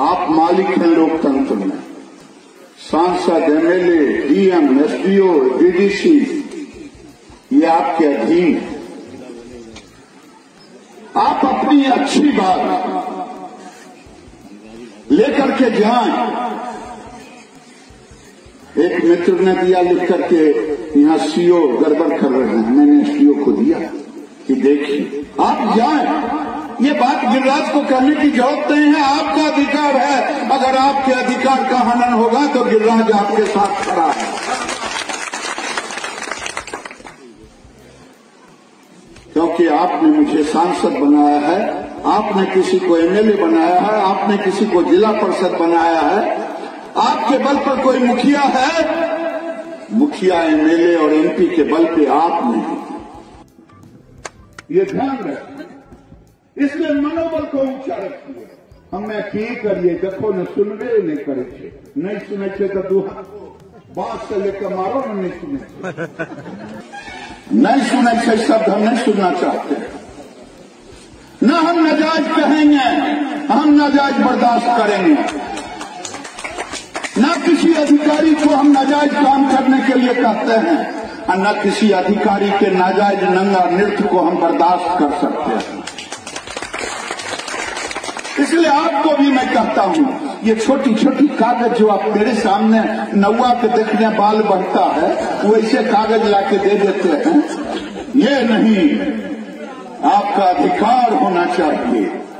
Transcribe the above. आप मालिक हैं लोकतंत्र में। सांसद, एमएलए, डीएम, एसडीओ, डीडीसी ये आपके अधीन है। आप अपनी अच्छी बात लेकर के जाएं। एक मित्र ने दिया लिख करके, यहां सीओ गड़बड़ कर रहे हैं। मैंने सीओ को दिया कि देखिए आप जाएं। ये बात गिरिराज को कहने की जरूरत नहीं है, आपका अधिकार है। अगर आपके अधिकार का हनन होगा तो गिरिराज आपके साथ खड़ा है। क्योंकि आपने मुझे सांसद बनाया है, आपने किसी को एमएलए बनाया है, आपने किसी को जिला परिषद बनाया है। आपके बल पर कोई मुखिया है? मुखिया, एमएलए और एमपी के बल पे आप नहीं। ये ध्यान रखिए, इसलिए मनोबल को ऊंचा रखिए। हमें की करिए देखो, न सुनबे नहीं करे, नहीं सुने तो बात से लेकर मारो, न नहीं सुने नहीं सुने शब्द हम नहीं सुनना चाहते। न हम नाजायज कहेंगे, हम नाजायज बर्दाश्त करेंगे। न किसी अधिकारी को हम नाजायज काम करने के लिए कहते हैं, और न किसी अधिकारी के नाजायज नंगा नृत्य को हम बर्दाश्त कर सकते हैं। इसलिए आपको भी मैं कहता हूं, ये छोटी छोटी कागज जो आप मेरे सामने नौवा के देखने बाल बढ़ता है, वो ऐसे कागज लाके दे देते हैं। ये नहीं, आपका अधिकार होना चाहिए।